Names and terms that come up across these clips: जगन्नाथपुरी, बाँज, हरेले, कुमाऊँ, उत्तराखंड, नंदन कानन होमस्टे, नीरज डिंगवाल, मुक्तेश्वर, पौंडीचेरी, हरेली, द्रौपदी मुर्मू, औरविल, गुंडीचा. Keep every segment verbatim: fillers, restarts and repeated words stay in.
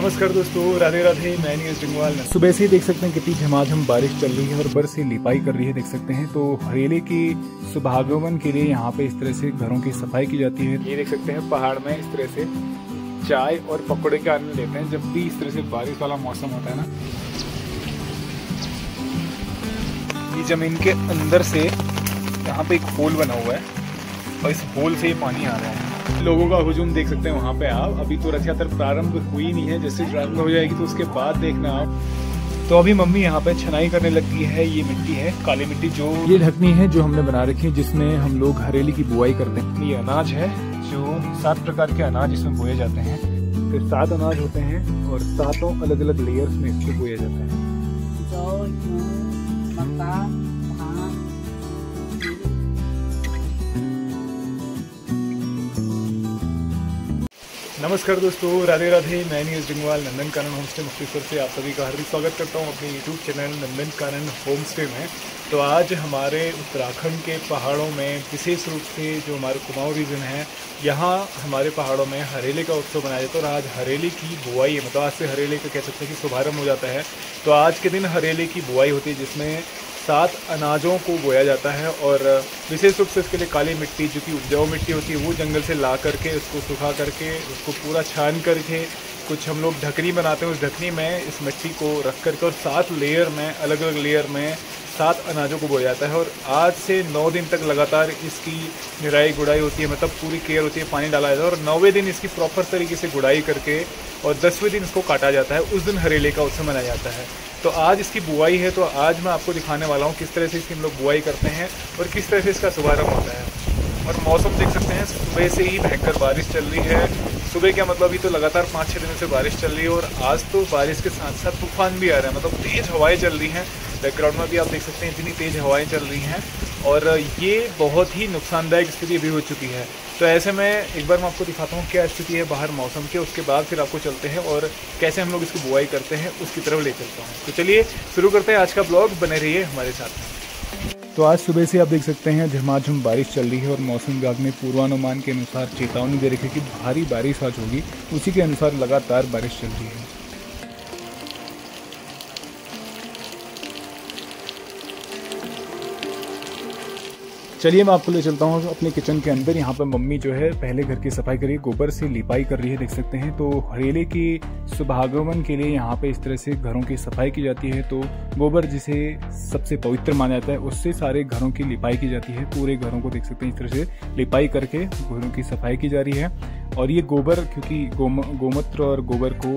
नमस्कार दोस्तों, राधे राधे। मैं नीरज डिंगवाल। सुबह से ही देख सकते हैं कितनी झमाझम बारिश चल रही है और बर्फ से लिपाई कर रही है, देख सकते हैं। तो हरेले के शुभागमन के लिए यहाँ पे इस तरह से घरों की सफाई की जाती है। ये देख सकते हैं पहाड़ में इस तरह से चाय और पकौड़े का आनंद लेते हैं जब भी इस तरह से बारिश वाला मौसम होता है ना। ये जमीन के अंदर से यहाँ पे एक होल बना हुआ है और इस होल से ही पानी आ रहा है। लोगों का हुजूम देख सकते हैं वहाँ पे आप। अभी तो रथ यात्रा प्रारंभ हुई नहीं है, जैसे प्रारंभ हो जाएगी तो उसके बाद देखना आप। तो अभी मम्मी यहाँ पे छनाई करने लगी है। ये मिट्टी है, काली मिट्टी, जो ये ढकनी है जो हमने बना रखी है, जिसमें हम लोग हरेली की बुआई करते हैं। ये अनाज है, जो सात प्रकार के अनाज इसमें बोए जाते हैं। फिर सात अनाज होते हैं और सातों अलग अलग लेयर्स में इसको बोए जाते हैं। नमस्कार दोस्तों, राधे राधे। मैं नीरज डिंगवाल नंदन कानन होमस्टे मुक्तेश्वर से आप सभी का हार्दिक स्वागत करता हूँ अपने YouTube channel नंदन कानन होमस्टे में। तो आज हमारे उत्तराखंड के पहाड़ों में, विशेष रूप से जो हमारे कुमाऊँ रीजन है, यहाँ हमारे पहाड़ों में हरेले का उत्सव मनाया जाता है। और आज हरेले की बुआई है, मतलब आज से हरेले का कह सकते हैं कि शुभारंभ हो जाता है। तो आज के दिन हरेले की बुआई होती है, जिसमें सात अनाजों को बोया जाता है। और विशेष रूप से इसके लिए काली मिट्टी, जो कि उपजाऊ मिट्टी होती है, वो जंगल से ला करके उसको सूखा करके उसको पूरा छान करके कुछ हम लोग ढकनी बनाते हैं। उस ढकनी में इस मिट्टी को रख करके और सात लेयर में, अलग अलग लेयर में सात अनाजों को बोया जाता है। और आज से नौ दिन तक लगातार इसकी निराई गुड़ाई होती है, मतलब पूरी केयर होती है, पानी डाला जाता है। और नौवें दिन इसकी प्रॉपर तरीके से गुड़ाई करके और दसवें दिन इसको काटा जाता है। उस दिन हरेले का उत्सव मनाया जाता है। तो आज इसकी बुआई है, तो आज मैं आपको दिखाने वाला हूँ किस तरह से इसकी हम लोग बुआई करते हैं और किस तरह से इसका शुभारंभ होता है। और मौसम देख सकते हैं, सुबह से ही भयंकर बारिश चल रही है। सुबह क्या मतलब, अभी तो लगातार पाँच छः दिनों से बारिश चल रही है। और आज तो बारिश के साथ साथ तूफान भी आ रहा है, मतलब तेज़ हवाएं चल रही हैं। बैकग्राउंड में भी आप देख सकते हैं इतनी तेज़ हवाएं चल रही हैं और ये बहुत ही नुकसानदायक स्थिति भी हो चुकी है। तो ऐसे में एक बार मैं आपको दिखाता हूँ क्या स्थिति है बाहर मौसम के, उसके बाद फिर आपको चलते हैं और कैसे हम लोग इसकी बुआई करते हैं उसकी तरफ ले चलता हूँ। तो चलिए शुरू करते हैं आज का ब्लॉग, बने रहिए हमारे साथ में। तो आज सुबह से आप देख सकते हैं झमाझम बारिश चल रही है और मौसम विभाग ने पूर्वानुमान के अनुसार चेतावनी दे रखी है कि भारी बारिश आज होगी। उसी के अनुसार लगातार बारिश चल रही है। चलिए मैं आपको ले चलता हूँ अपने किचन के अंदर। यहाँ पर मम्मी जो है पहले घर की सफाई कर रही है, गोबर से लिपाई कर रही है, देख सकते हैं। तो हरेले के शुभागमन के लिए यहाँ पे इस तरह से घरों की सफाई की जाती है। तो गोबर जिसे सबसे पवित्र माना जाता है, उससे सारे घरों की लिपाई की जाती है। पूरे घरों को देख सकते हैं इस तरह से लिपाई करके घरों की सफाई की जा रही है। और ये गोबर, क्योंकि गोम गोमूत्र और गोबर को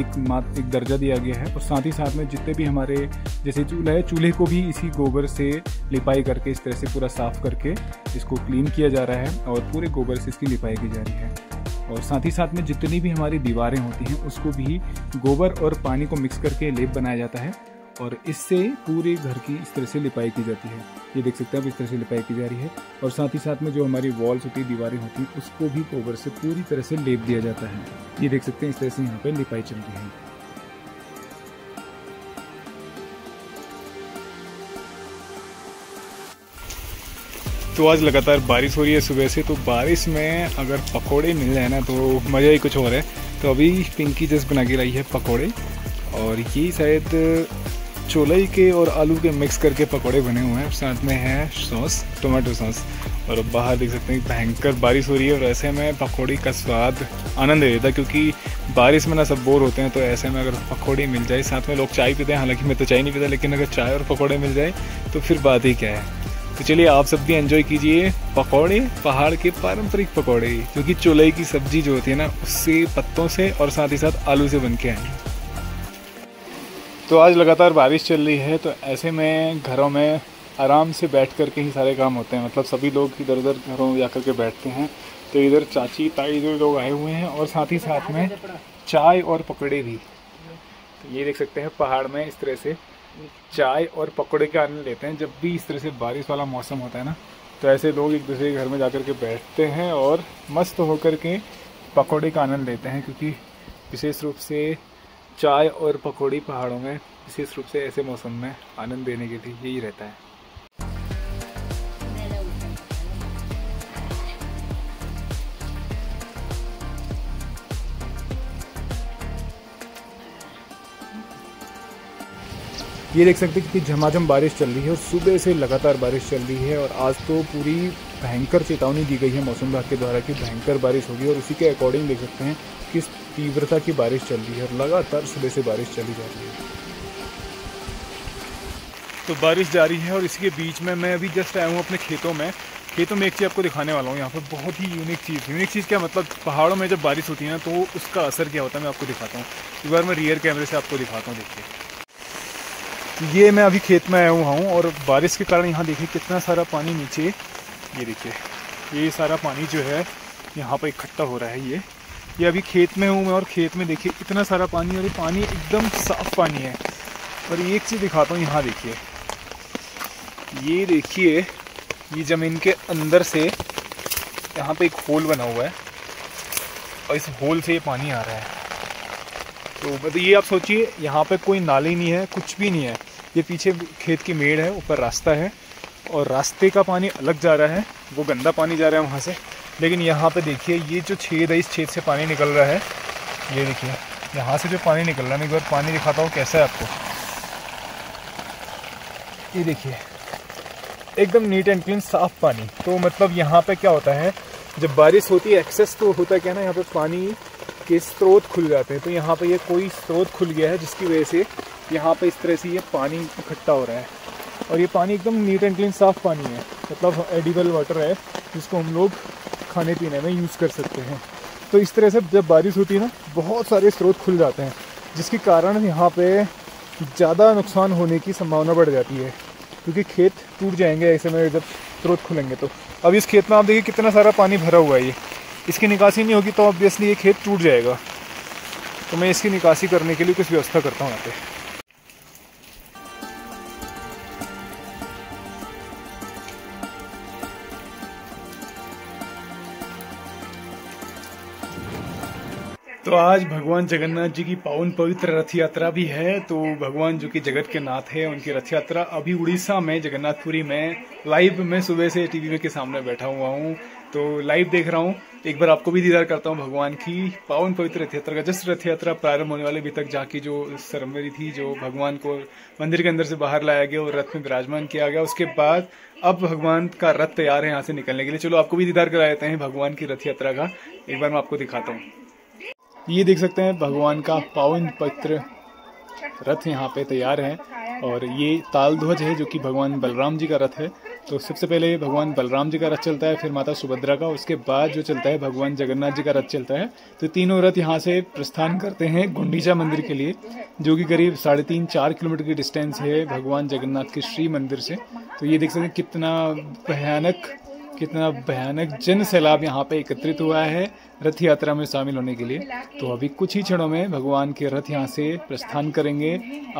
एक मात्र एक दर्जा दिया गया है। और साथ ही साथ में जितने भी हमारे जैसे चूल्हा है, चूल्हे को भी इसी गोबर से लिपाई करके इस तरह से पूरा साफ करके इसको क्लीन किया जा रहा है और पूरे गोबर से इसकी लिपाई की जा रही है। और साथ ही साथ में जितनी भी हमारी दीवारें होती हैं, उसको भी गोबर और पानी को मिक्स करके लेप बनाया जाता है और इससे पूरे घर की इस तरह से लिपाई की जाती है। ये देख सकते हैं आप, इस तरह से लिपाई की जा रही है। और साथ ही साथ में जो हमारी वॉल्स होती है, दीवारें होती हैं, उसको भी गोबर से पूरी तरह से लेप दिया जाता है। ये देख सकते हैं इस तरह से यहाँ पे लिपाई चल रही है। तो आज लगातार बारिश हो रही है सुबह से, तो बारिश में अगर पकौड़े मिल जाए ना तो मज़ा ही कुछ और है। तो अभी पिंकी जस्ट बना के लाई है पकौड़े, और ये शायद छोले के और आलू के मिक्स करके पकौड़े बने हुए हैं। साथ में है सॉस, टोमेटो सॉस। और अब बाहर देख सकते हैं भयंकर बारिश हो रही है और ऐसे में पकौड़ी का स्वाद आनंद लेता है, क्योंकि बारिश में ना सब बोर होते हैं। तो ऐसे में अगर पकौड़ी मिल जाए, साथ में लोग चाय पीते हैं, हालांकि मैं तो चाय नहीं पीता, लेकिन अगर चाय और पकौड़े मिल जाए तो फिर बात ही क्या है। तो चलिए आप सब भी एंजॉय कीजिए पकौड़े, पहाड़ के पारंपरिक पकौड़े, क्योंकि चोलई की सब्जी जो होती है ना, उससे पत्तों से और साथ ही साथ आलू से बन के आएंगे। तो आज लगातार बारिश चल रही है, तो ऐसे में घरों में आराम से बैठ कर के ही सारे काम होते हैं, मतलब सभी लोग इधर उधर घरों में जा कर के बैठते हैं। तो इधर चाची ताई जो लोग आए हुए हैं और साथ ही साथ में चाय और पकौड़े भी। तो ये देख सकते हैं पहाड़ में इस तरह से चाय और पकौड़े का आनंद लेते हैं जब भी इस तरह से बारिश वाला मौसम होता है ना। तो ऐसे लोग एक दूसरे के घर में जा कर के बैठते हैं और मस्त होकर के पकौड़े का आनंद लेते हैं, क्योंकि विशेष रूप से चाय और पकौड़ी पहाड़ों में विशेष रूप से ऐसे मौसम में आनंद देने के लिए यही रहता है। ये देख सकते हैं कि झमाझम बारिश चल रही है और सुबह से लगातार बारिश चल रही है। और आज तो पूरी भयंकर चेतावनी दी गई है मौसम विभाग के द्वारा कि भयंकर बारिश होगी और उसी के अकॉर्डिंग देख सकते हैं किस तीव्रता की बारिश चल रही है और लगातार सुबह से बारिश चली जा रही है। तो बारिश जारी है और इसके बीच में मैं अभी जस्ट आया हूँ अपने खेतों में। खेतों में एक चीज़ आपको दिखाने वाला हूँ यहाँ पर, बहुत ही यूनिक चीज़। यूनिक चीज़ क्या मतलब, पहाड़ों में जब बारिश होती है ना तो उसका असर क्या होता है मैं आपको दिखाता हूँ। एक बार मैं रियर कैमरे से आपको दिखाता हूँ। देखिए ये मैं अभी खेत में आया हुआ हूँ और बारिश के कारण यहाँ देखिए कितना सारा पानी नीचे, ये देखिए ये सारा पानी जो है यहाँ पर इकट्ठा हो रहा है। ये ये अभी खेत में हूँ मैं और खेत में देखिए इतना सारा पानी और ये पानी एकदम साफ़ पानी है। और ये एक चीज़ दिखाता हूँ, यहाँ देखिए ये देखिए ये ज़मीन के अंदर से यहाँ पे एक होल बना हुआ है और इस होल से ये पानी आ रहा है। तो मतलब ये आप सोचिए यहाँ पे कोई नाली नहीं है, कुछ भी नहीं है। ये पीछे खेत की मेड़ है, ऊपर रास्ता है और रास्ते का पानी अलग जा रहा है, वो गंदा पानी जा रहा है वहाँ से। लेकिन यहाँ पे देखिए ये जो छेद है, इस छेद से पानी निकल रहा है। ये देखिए यहाँ से जो पानी निकल रहा है, मैं एक बार पानी दिखाता हूँ कैसा है आपको। ये देखिए एकदम नीट एंड क्लीन साफ़ पानी। तो मतलब यहाँ पे क्या होता है, जब बारिश होती है एक्सेस तो होता है क्या ना, यहाँ पे पानी के स्रोत खुल जाते हैं। तो यहाँ पे ये कोई स्रोत खुल गया है जिसकी वजह से यहाँ पे इस तरह से ये पानी इकट्ठा हो रहा है। और ये पानी एकदम नीट एंड क्लीन साफ़ पानी है, मतलब एडिबल वाटर है जिसको हम लोग खाने पीने में यूज़ कर सकते हैं। तो इस तरह से जब बारिश होती है ना, बहुत सारे स्रोत खुल जाते हैं जिसके कारण यहाँ पर ज़्यादा नुकसान होने की संभावना बढ़ जाती है, क्योंकि खेत टूट जाएंगे ऐसे में जब स्रोत खुलेंगे। तो अब इस खेत में आप देखिए कितना सारा पानी भरा हुआ है, ये इसकी निकासी नहीं होगी तो ऑब्वियसली ये खेत टूट जाएगा। तो मैं इसकी निकासी करने के लिए कुछ व्यवस्था करता हूँ यहाँ पे। तो आज भगवान जगन्नाथ जी की पावन पवित्र रथ यात्रा भी है। तो भगवान जो कि जगत के नाथ है, उनकी रथ यात्रा अभी उड़ीसा में जगन्नाथपुरी में लाइव मैं सुबह से टीवी में के सामने बैठा हुआ हूँ, तो लाइव देख रहा हूँ। एक बार आपको भी दीदार करता हूँ भगवान की पावन पवित्र रथ यात्रा का। जस्ट रथ यात्रा प्रारंभ होने वाले अभी तक जाके जो सरमरी थी, जो भगवान को मंदिर के अंदर से बाहर लाया गया और रथ में विराजमान किया गया, उसके बाद अब भगवान का रथ तैयार है यहाँ से निकलने के लिए। चलो आपको भी दीदार करा देते हैं भगवान की रथ यात्रा का, एक बार मैं आपको दिखाता हूँ। ये देख सकते हैं भगवान का पावन पवित्र रथ यहाँ पे तैयार है। और ये ताल ध्वज है जो कि भगवान बलराम जी का रथ है। तो सबसे पहले भगवान बलराम जी का रथ चलता है, फिर माता सुभद्रा का, उसके बाद जो चलता है भगवान जगन्नाथ जी का रथ चलता है। तो तीनों रथ यहाँ से प्रस्थान करते हैं गुंडीचा मंदिर के लिए, जो कि करीब साढ़े तीन चार किलोमीटर की डिस्टेंस है भगवान जगन्नाथ के श्री मंदिर से। तो ये देख सकते हैं कितना भयानक कितना भयानक जन सैलाब यहाँ पे एकत्रित हुआ है रथ यात्रा में शामिल होने के लिए। तो अभी कुछ ही क्षणों में भगवान के रथ यहाँ से प्रस्थान करेंगे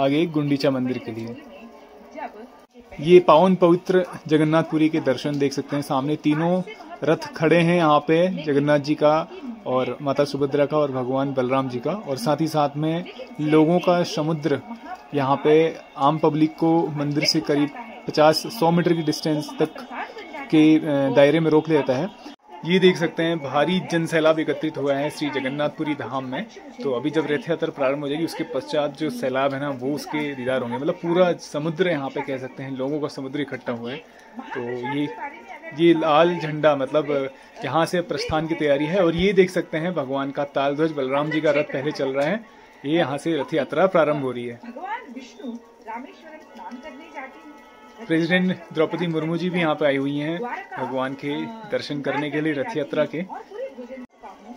आगे गुंडीचा मंदिर के लिए। ये पावन पवित्र जगन्नाथपुरी के दर्शन देख सकते हैं, सामने तीनों रथ खड़े हैं यहाँ पे, जगन्नाथ जी का और माता सुभद्रा का और भगवान बलराम जी का। और साथ ही साथ में लोगों का समुद्र यहाँ पे आम पब्लिक को मंदिर से करीब पचास सौ मीटर की डिस्टेंस तक के दायरे में रोक देता है। ये देख सकते हैं भारी जन सैलाब एकत्रित हुआ है श्री जगन्नाथपुरी धाम में। तो अभी जब रथ यात्रा प्रारंभ हो जाएगी उसके पश्चात जो सैलाब है ना, वो उसके दीदार होंगे। मतलब पूरा समुद्र यहाँ पे कह सकते हैं लोगों का समुद्र इकट्ठा हुआ है। तो ये ये लाल झंडा मतलब यहाँ से प्रस्थान की तैयारी है। और ये देख सकते हैं भगवान का ताल ध्वज, बलराम जी का रथ पहले चल रहा है, ये यहाँ से रथ यात्रा प्रारंभ हो रही है। प्रेसिडेंट द्रौपदी मुर्मू जी भी यहाँ पे आई हुई हैं भगवान के दर्शन करने के लिए रथ यात्रा के।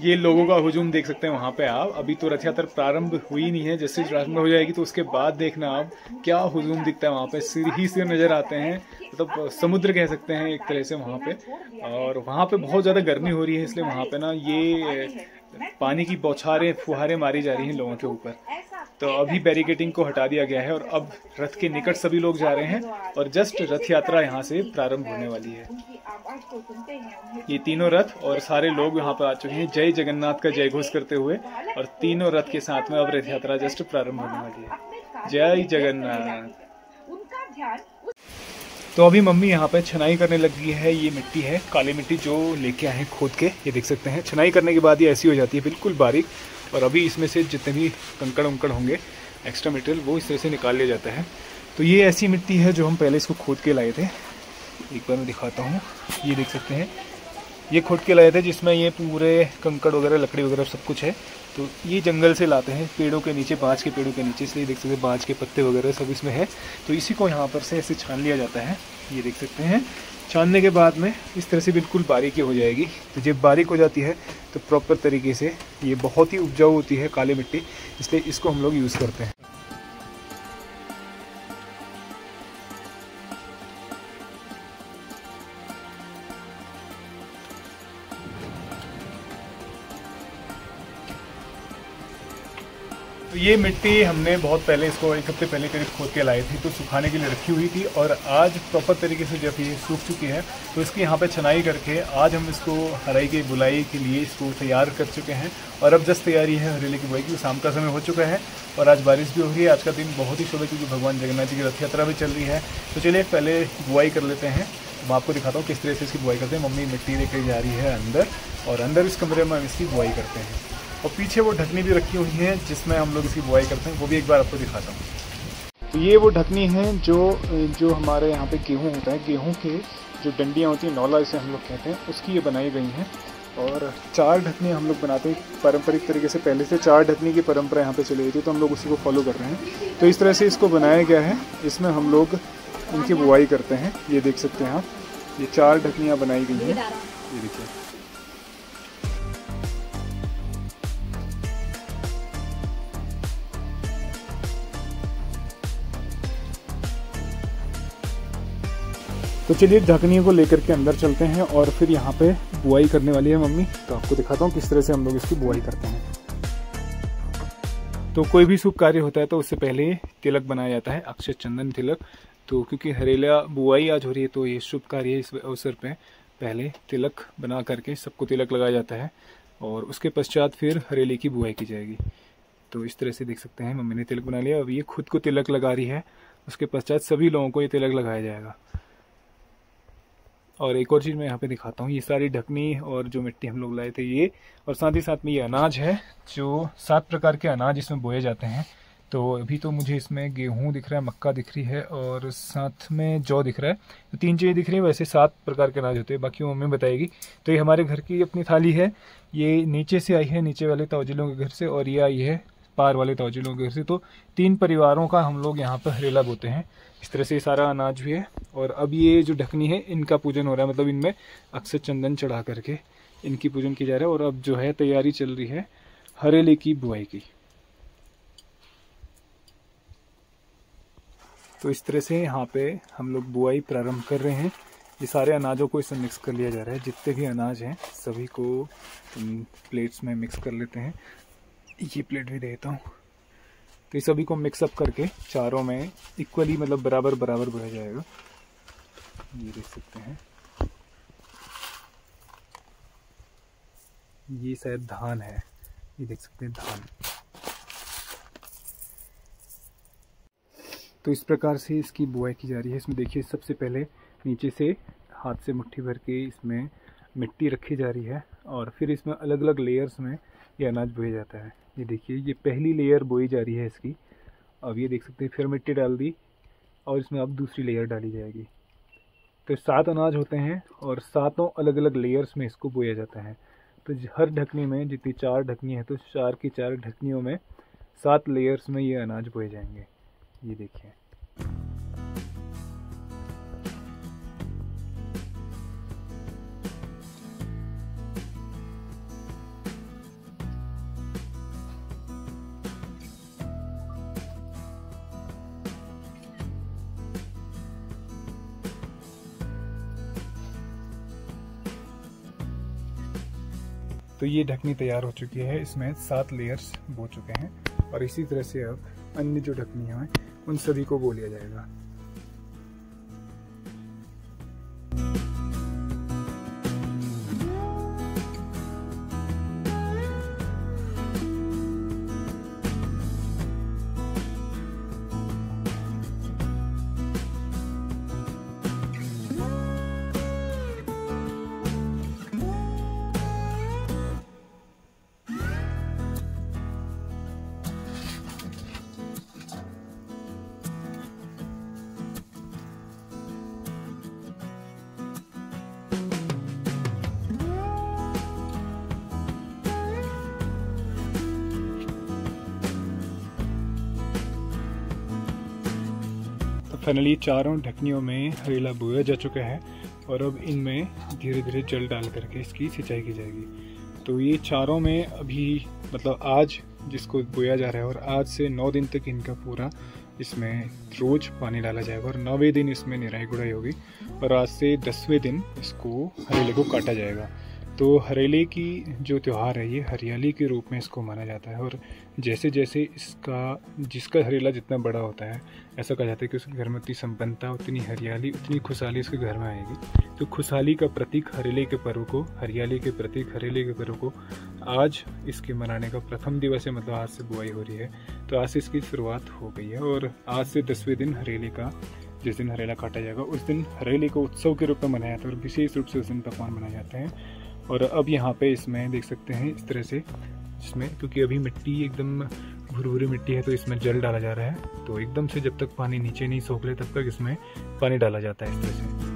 ये लोगों का हुजूम देख सकते हैं वहाँ पे आप। अभी तो रथ यात्रा प्रारंभ हुई नहीं है, जैसे प्रारंभ हो जाएगी तो उसके बाद देखना आप क्या हुजूम दिखता है वहाँ पे। सिर ही सिर नज़र आते हैं, मतलब तो समुद्र कह सकते हैं एक तरह से वहाँ पे। और वहाँ पे बहुत ज़्यादा गर्मी हो रही है, इसलिए वहाँ पे ना ये पानी की बौछारें फुहारें मारी जा रही हैं लोगों के ऊपर। तो अभी बैरिकेडिंग को हटा दिया गया है और अब रथ के निकट सभी लोग जा रहे हैं और जस्ट रथ यात्रा यहाँ से प्रारंभ होने वाली है। ये तीनों रथ और सारे लोग यहाँ पर आ चुके हैं जय जगन्नाथ का जय घोष करते हुए, और तीनों रथ के साथ में अब रथ यात्रा जस्ट प्रारंभ होने वाली है। जय जगन्नाथ। तो अभी मम्मी यहाँ पे छनाई करने लगी है। ये मिट्टी है, काली मिट्टी जो लेके आए हैं खोद के। ये देख सकते हैं छनाई करने के बाद ये ऐसी हो जाती है बिल्कुल बारीक। और अभी इसमें से जितने भी कंकड़ उंकड़ होंगे एक्स्ट्रा मटेरियल वो इस तरह से निकाल लिया जाता है। तो ये ऐसी मिट्टी है जो हम पहले इसको खोद के लाए थे। एक बार मैं दिखाता हूँ, ये देख सकते हैं, ये खोद के लाए थे जिसमें ये पूरे कंकड़ वगैरह लकड़ी वगैरह सब कुछ है। तो ये जंगल से लाते हैं, पेड़ों के नीचे, बाँज के पेड़ों के नीचे, इसलिए देख सकते हैं बाँज के पत्ते वगैरह सब इसमें है। तो इसी को यहाँ पर से ऐसे छान लिया जाता है, ये देख सकते हैं। छानने के बाद में इस तरह से बिल्कुल बारीकी हो जाएगी। तो जब बारीक हो जाती है तो प्रॉपर तरीके से ये बहुत ही उपजाऊ होती है काली मिट्टी, इसलिए इसको हम लोग यूज़ करते हैं। तो ये मिट्टी हमने बहुत पहले, इसको एक हफ्ते पहले करीब खोद के लाए थे, तो सुखाने के लिए रखी हुई थी। और आज प्रॉपर तरीके से जब ये सूख चुकी है तो इसकी यहाँ पे छनाई करके आज हम इसको हराई के बुलाई के लिए इसको तैयार कर चुके हैं। और अब जस्ट तैयारी है हरेले की बुआई की। शाम का समय हो चुका है और आज बारिश भी हो रही है। आज का दिन बहुत ही शुभ है क्योंकि भगवान जगन्नाथ जी की रथ यात्रा भी चल रही है। तो चलिए पहले बुआई कर लेते हैं। मैं आपको दिखाता हूँ किस तरह से इसकी बुआई करते हैं। मम्मी मिट्टी लेकर जा रही है अंदर और अंदर इस कमरे में हम इसकी बुआई करते हैं। और पीछे वो ढकनी भी रखी हुई है जिसमें हम लोग इसकी बुआई करते हैं, वो भी एक बार आपको दिखाता हूँ। तो ये वो ढकनी है जो जो हमारे यहाँ पे गेहूँ होता है, गेहूँ के जो डंडियाँ होती हैं, नौला इसे हम लोग कहते हैं, उसकी ये बनाई गई हैं। और चार ढकनी हम लोग बनाते हैं पारंपरिक तरीके से, पहले से चार ढकनी की परंपरा यहाँ पर चली गई थी, तो हम लोग उसी को फॉलो कर रहे हैं। तो इस तरह से इसको बनाया गया है, इसमें हम लोग इनकी बुआई करते हैं। ये देख सकते हैं आप, ये चार ढकनियाँ बनाई गई हैं, ये देखिए। तो चलिए ढकनियों को लेकर के अंदर चलते हैं और फिर यहाँ पे बुआई करने वाली है मम्मी। तो आपको दिखाता हूँ किस तरह से हम लोग इसकी बुआई करते हैं। तो कोई भी शुभ कार्य होता है तो उससे पहले तिलक बनाया जाता है, अक्षय चंदन तिलक। तो क्योंकि हरेला बुआई आज हो रही है तो ये शुभ कार्य इस अवसर पे पहले तिलक बना करके सबको तिलक लगाया जाता है और उसके पश्चात फिर हरेले की बुआई की जाएगी। तो इस तरह से देख सकते हैं मम्मी ने तिलक बना लिया। अब ये खुद को तिलक लगा रही है, उसके पश्चात सभी लोगों को ये तिलक लगाया जाएगा। और एक और चीज़ मैं यहाँ पे दिखाता हूँ, ये सारी ढकनी और जो मिट्टी हम लोग लाए थे ये, और साथ ही साथ में ये अनाज है जो सात प्रकार के अनाज इसमें बोए जाते हैं। तो अभी तो मुझे इसमें गेहूँ दिख रहा है, मक्का दिख रही है और साथ में जौ दिख रहा है। तो तीन चीज़ें दिख रही है, वैसे सात प्रकार के अनाज होते हैं, बाकी वो मम्मी बताएगी। तो ये हमारे घर की अपनी थाली है, ये नीचे से आई है, नीचे वाले ताऊजिलों के घर से, और ये आई है पार वाले ताऊजिलों के घर से। तो तीन परिवारों का हम लोग यहाँ पर हरेला बोते हैं। इस तरह से सारा अनाज भी है। और अब ये जो ढकनी है इनका पूजन हो रहा है, मतलब इनमें अक्षत चंदन चढ़ा करके इनकी पूजन की जा रहा है। और अब जो है तैयारी चल रही है हरेले की बुआई की। तो इस तरह से यहाँ पे हम लोग बुआई प्रारंभ कर रहे हैं। ये सारे अनाजों को इसमें मिक्स कर लिया जा रहा है, जितने भी अनाज हैं सभी को प्लेट्स में मिक्स कर लेते हैं। ये प्लेट भी देता हूँ। तो ये सभी को मिक्सअप करके चारों में इक्वली, मतलब बराबर बराबर बोया जाएगा। ये देख सकते हैं, ये शायद धान है, ये देख सकते हैं धान। तो इस प्रकार से इसकी बुआई की जा रही है। इसमें देखिए सबसे पहले नीचे से हाथ से मुट्ठी भर के इसमें मिट्टी रखी जा रही है और फिर इसमें अलग अलग लेयर्स में ये अनाज बोया जाता है। ये देखिए, ये पहली लेयर बोई जा रही है इसकी। अब ये देख सकते हैं फिर मिट्टी डाल दी और इसमें अब दूसरी लेयर डाली जाएगी। तो सात अनाज होते हैं और सातों अलग अलग लेयर्स में इसको बोया जाता है। तो हर ढकनी में जितनी चार ढकनी है तो चार की चार ढकनियों में सात लेयर्स में ये अनाज बोए जाएंगे। ये देखिए, तो ये ढकनी तैयार हो चुकी है, इसमें सात लेयर्स बो चुके हैं। और इसी तरह से अब अन्य जो ढकनियां हैं उन सभी को बो लिया जाएगा। फाइनली चारों ढकनियों में हरेला बोया जा चुका है और अब इनमें धीरे धीरे जल डाल करके इसकी सिंचाई की जाएगी। तो ये चारों में अभी मतलब आज जिसको बोया जा रहा है और आज से नौ दिन तक इनका पूरा इसमें रोज़ पानी डाला जाएगा और नौवें दिन इसमें निराई गुड़ाई होगी और आज से दसवें दिन इसको हरेले को काटा जाएगा। तो हरेले की जो त्यौहार है ये हरियाली के रूप में इसको माना जाता है और जैसे जैसे इसका जिसका हरेला जितना बड़ा होता है ऐसा कहा जाता है कि उसके घर में उतनी संपन्नता उतनी हरियाली उतनी खुशहाली उसके घर में आएगी। तो खुशहाली का प्रतीक हरेले के पर्व को हरियाली के प्रतीक हरेले के पर्व को आज इसके मनाने का प्रथम दिवस है, मतलब आज से बुआई हो रही है तो आज से इसकी शुरुआत हो गई है और आज से दसवें दिन हरेले का जिस दिन हरेला काटा जाएगा उस दिन हरेले को उत्सव के रूप में मनाया जाता है और विशेष रूप से उस दिन पकवान मनाए जाते हैं। और अब यहाँ पे इसमें देख सकते हैं इस तरह से इसमें क्योंकि अभी मिट्टी एकदम भुरभुरी मिट्टी है तो इसमें जल डाला जा रहा है। तो एकदम से जब तक पानी नीचे नहीं सोख ले तब तक इसमें पानी डाला जाता है इस तरह से।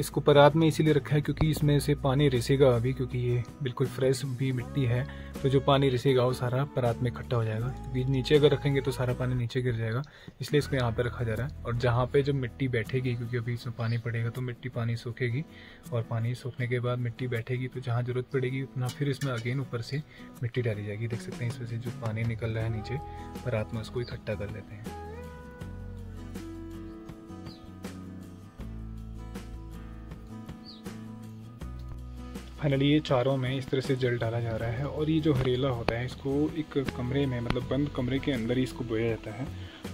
इसको परात में इसीलिए रखा है क्योंकि इसमें से पानी रिसेगा अभी, क्योंकि ये बिल्कुल फ्रेश भी मिट्टी है तो जो पानी रिसेगा वो सारा परात में इकट्ठा हो जाएगा क्योंकि नीचे अगर रखेंगे तो सारा पानी नीचे गिर जाएगा, इसलिए इसको यहाँ पे रखा जा रहा है। और जहाँ पे जब मिट्टी बैठेगी क्योंकि अभी इसमें पानी पड़ेगा तो मिट्टी पानी सूखेगी और पानी सूखने के बाद मिट्टी बैठेगी तो जहाँ ज़रूरत पड़ेगी उतना फिर इसमें अगेन ऊपर से मिट्टी डाली जाएगी। देख सकते हैं इसमें से जो पानी निकल रहा है नीचे परात में उसको इकट्ठा कर लेते हैं। फाइनली ये चारों में इस तरह से जल डाला जा रहा है और ये जो हरेला होता है इसको एक कमरे में मतलब बंद कमरे के अंदर ही इसको बोया जाता है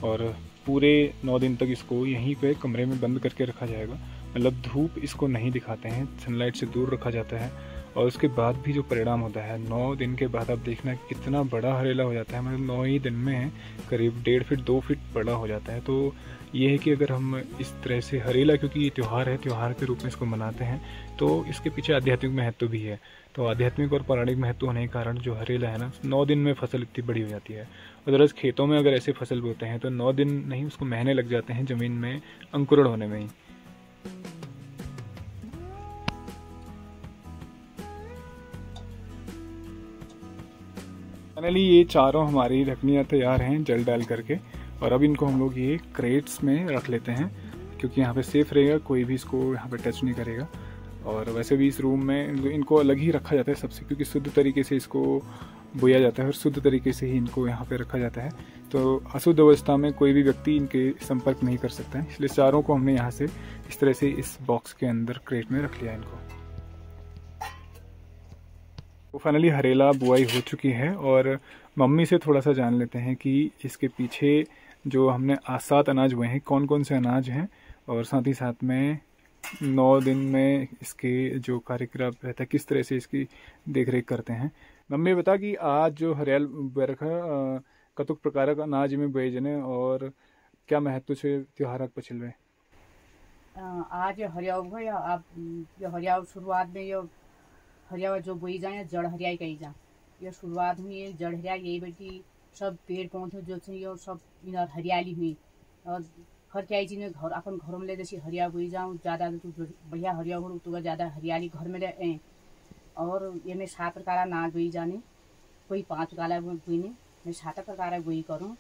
और पूरे नौ दिन तक इसको यहीं पे कमरे में बंद करके रखा जाएगा, मतलब धूप इसको नहीं दिखाते हैं, सनलाइट से दूर रखा जाता है। और उसके बाद भी जो परिणाम होता है नौ दिन के बाद आप देखना कितना बड़ा हरेला हो जाता है, मतलब नौ ही दिन में करीब डेढ़ फीट दो फीट बड़ा हो जाता है। तो ये है कि अगर हम इस तरह से हरेला क्योंकि ये त्यौहार है त्यौहार के रूप में इसको मनाते हैं तो इसके पीछे आध्यात्मिक महत्व भी है। तो आध्यात्मिक और पौराणिक महत्व होने के कारण जो हरेला है ना नौ दिन में फसल इतनी बड़ी हो जाती है। अदरवाइज़ खेतों में अगर ऐसे फसल बोते हैं तो नौ दिन नहीं उसको महीने लग जाते हैं ज़मीन में अंकुरण होने में ही। फाइनली ये चारों हमारी ढकनियाँ तैयार हैं जल डाल करके और अब इनको हम लोग ये क्रेट्स में रख लेते हैं क्योंकि यहाँ पे सेफ़ रहेगा, कोई भी इसको यहाँ पे टच नहीं करेगा। और वैसे भी इस रूम में इनको अलग ही रखा जाता है सबसे क्योंकि शुद्ध तरीके से इसको बोया जाता है और शुद्ध तरीके से ही इनको यहाँ पे रखा जाता है। तो अशुद्ध अवस्था में कोई भी व्यक्ति इनके संपर्क नहीं कर सकता है, इसलिए चारों को हमने यहाँ से इस तरह से इस बॉक्स के अंदर क्रेट में रख लिया इनको। तो फाइनली हरेला बुआई हो चुकी है और मम्मी से थोड़ा सा जान लेते हैं कि इसके पीछे जो हमने सात अनाज हुए हैं कौन कौन से अनाज हैं और साथ ही साथ में नौ दिन में इसके जो कार्यक्रम रहता है किस तरह से इसकी देखरेख करते हैं। मम्मी बता कि आज जो हरेल बरखा कतुक प्रकार का अनाज में बेचने और क्या महत्व से त्योहारक पछिलवे आज हरिया आप हरिया शुरुआत में ये हरिया जो बोई जाए जड़ हरियाई कही जा ये शुरुआत हुई है जड़ हरिया यही बेटी सब पेड़ पौधे जो थे ये सब इधर हरियाली हुई और हर क्या चीज़ में घर अपन घरों में ले जैसे हरिया बोई जाऊँ ज़्यादा बढ़िया हरिया हो तो ज़्यादा हरियाली घर में ले और ये मैं सात प्रकार अनाज बोई जाने कोई पाँच प्रकार बोईने मैं सात प्रकार बोई करूँ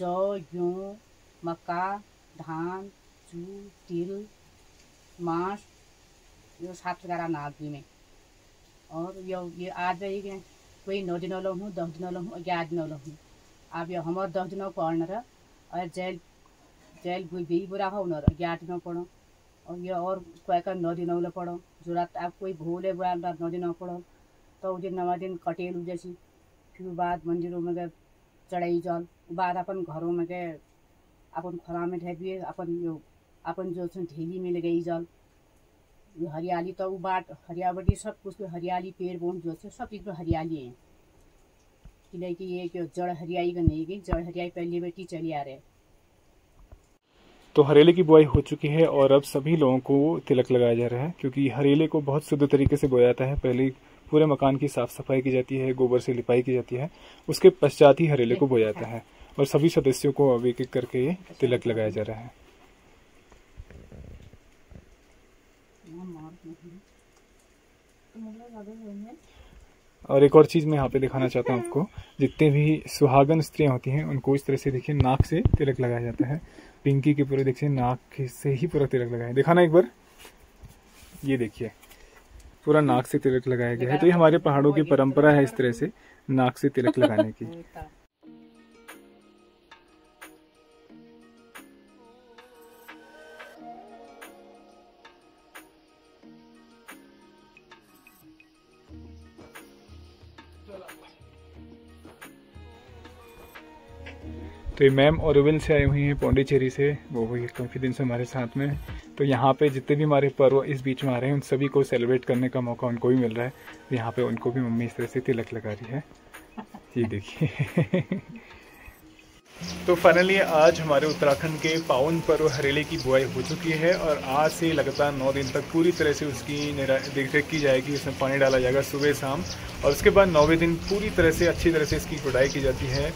जौ गेहूँ मक्का धान चू तिल मांस ये सात प्रकार अनाज बोई में। और ये ये आज ये कोई नौ दिन वालों हूँ दस दिन वालों हूँ ग्यारह दिन वालों हूँ अब ये हमारे दस दिनों पढ़ना रहा और जेल जेल भी बुरा हो न ग्यारह दिनों पढ़ो और ये और कोई नौ दिनों वाले पढ़ो जो रात आप कोई भूले बुरा रात नौ दिनों पढ़ो तो उसे नवा दिन कटेल जैसी फिर बाद मंदिरों में गए चढ़ाई जल बाद अपन घरों में गए अपन खोला में ढेबिए अपन यो अपन जो ढेली में लगाई जल हरियाली तो बाट हरियावटी सब कुछ में हरियाली पेड़ पौधे जो है सब चीज़ में हरियाली है किले की ये कि जड़ हरियाई का नहीं कि जड़ हरियाई पहले बेटी चली आ रहे। तो हरेले की बुआई हो चुकी है और अब सभी लोगों को तिलक लगाया जा रहा है क्योंकि हरेले को बहुत शुद्ध तरीके से बोया जाता है। पहले पूरे मकान की साफ सफाई की जाती है, गोबर से लिपाई की जाती है, उसके पश्चात ही हरेले को बोया जाता है और सभी सदस्यों को अब एक एक करके तिलक लगाया जा रहा है। One more. और एक और चीज़ मैं यहाँ पे दिखाना चाहता हूँ आपको, जितने भी सुहागन स्त्रियाँ होती हैं उनको इस तरह से देखिए नाक से तिलक लगाया जाता है। पिंकी के पूरे देखिए नाक से ही पूरा तिलक लगाया, दिखाना एक बार, ये देखिए पूरा नाक से तिलक लगाया गया है। तो ये हमारे पहाड़ों की परंपरा है इस तरह से नाक से तिलक लगाने की। तो मैम औरविल से आई हुई हैं पौंडीचेरी से, वो हुई काफ़ी दिन से हमारे साथ में। तो यहाँ पे जितने भी हमारे पर्व इस बीच में आ रहे हैं उन सभी को सेलिब्रेट करने का मौका उनको भी मिल रहा है। यहाँ पे उनको भी मम्मी इस तरह से तिलक लगा रही है, ये देखिए। तो फाइनली आज हमारे उत्तराखंड के पावन पर्व हरेले की बुआई हो चुकी है और आज से लगातार नौ दिन तक पूरी तरह से उसकी देख रेख की जाएगी। इसमें पानी डाला जाएगा सुबह शाम और उसके बाद नौवें दिन पूरी तरह से अच्छी तरह से इसकी गुड़ाई की जाती है।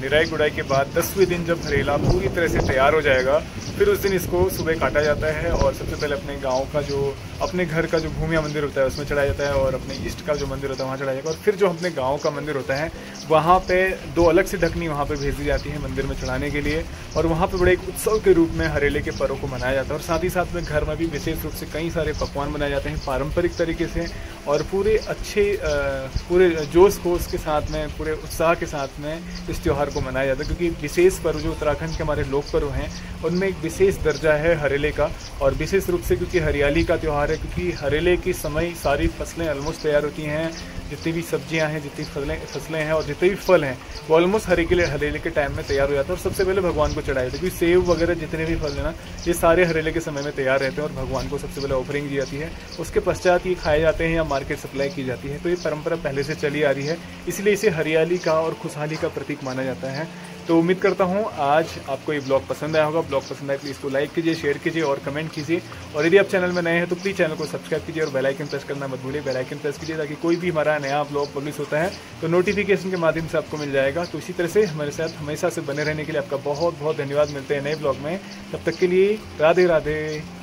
निराई गुड़ाई के बाद दसवें दिन जब हरेला पूरी तरह से तैयार हो जाएगा फिर उस दिन इसको सुबह काटा जाता है और सबसे पहले अपने गाँव का जो अपने घर का जो भूमिया मंदिर होता है उसमें चढ़ाया जाता है और अपने इष्ट का जो मंदिर होता है वहाँ चढ़ाया जाएगा और फिर जो अपने गाँव का मंदिर होता है वहाँ पर दो अलग से ढकनी वहाँ पर भेजी जाती है मंदिर में चढ़ाने के लिए और वहाँ पे बड़े एक उत्सव के रूप में हरेले के पर्व को मनाया जाता है। और साथ ही साथ में घर में भी विशेष रूप से कई सारे पकवान बनाए जाते हैं पारंपरिक तरीके से और पूरे अच्छे पूरे जोश खोश के साथ में पूरे उत्साह के साथ में इस त्यौहार को मनाया जाता है, क्योंकि विशेष पर्व जो उत्तराखंड के हमारे लोक पर्व हैं उनमें एक विशेष दर्जा है हरेले का। और विशेष रूप से क्योंकि हरियाली का त्यौहार है, क्योंकि हरेले के समय सारी फसलें ऑलमोस्ट तैयार होती हैं, जितनी भी सब्जियां हैं, जितनी फसलें फसलें हैं और जितने भी फल हैं वो ऑलमोस्ट हरे के लिए हरेले के टाइम में तैयार हो जाता है और सबसे पहले भगवान को चढ़ाया जाता है। क्योंकि सेब वगैरह जितने भी फल हैं ना ये सारे हरेले के समय में तैयार रहते हैं और भगवान को सबसे पहले ऑफरिंग दी जाती है, उसके पश्चात ये खाए जाते हैं या मार्केट सप्लाई की जाती है। तो ये परंपरा पहले से चली आ रही है, इसलिए इसे हरियाली का और खुशहाली का प्रतीक माना जाता है। तो उम्मीद करता हूँ आज आपको ये ब्लॉग पसंद आया होगा। ब्लॉग पसंद आए प्लीज़ इसको लाइक कीजिए, शेयर कीजिए और कमेंट कीजिए। और यदि आप चैनल में नए हैं तो प्लीज़ चैनल को सब्सक्राइब कीजिए और बेल आइकन प्रेस करना मत भूलिए। बेल आइकन प्रेस कीजिए ताकि कोई भी हमारा नया ब्लॉग पब्लिश होता है तो नोटिफिकेशन के माध्यम से आपको मिल जाएगा। तो इसी तरह से हमारे साथ हमेशा से बने रहने के लिए आपका बहुत बहुत धन्यवाद। मिलते हैं नए ब्लॉग में, तब तक के लिए राधे राधे।